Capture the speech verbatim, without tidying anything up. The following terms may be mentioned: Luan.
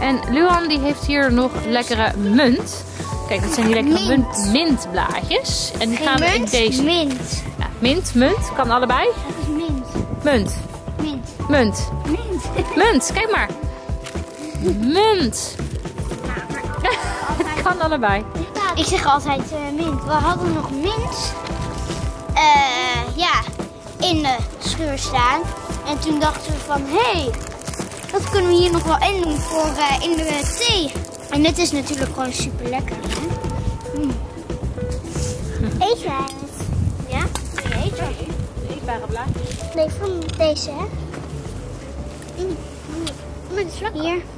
En Luan die heeft hier nog lekkere munt. Kijk, dat zijn die lekkere mint. mintblaadjes. En die gaan we in deze. Mint. Nou, mint, munt, kan allebei. Dat is mint. Munt. Mint. Munt. Mint. Munt, kijk maar. Munt. Het kan allebei. Ik zeg altijd uh, mint. We hadden nog mint uh, ja, in de schuur staan. En toen dachten we van, hé, hey, dat kunnen we hier nog wel in doen voor uh, in de thee. En dit is natuurlijk gewoon super lekker. Mm. Eet jij het? Ja? Nee, eet jij het? De eetbare blaadjes. Nee, van deze, hè? Mm. Mm. Maar het is lekker. Hier.